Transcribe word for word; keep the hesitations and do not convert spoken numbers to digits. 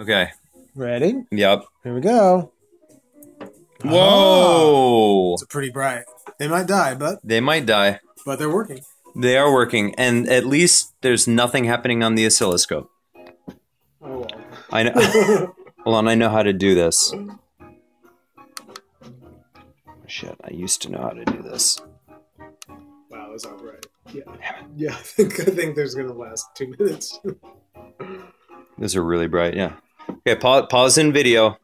Okay. Ready? Yep. Here we go. Whoa! Oh, it's pretty bright. They might die, but... They might die. But they're working. They are working, and at least there's nothing happening on the oscilloscope. Oh, well. I know... Hold on, I know how to do this. Shit, I used to know how to do this. Wow, that's all right. Yeah, yeah. I think, I think there's going to last two minutes. Those are really bright, yeah. Okay, pa pause in video.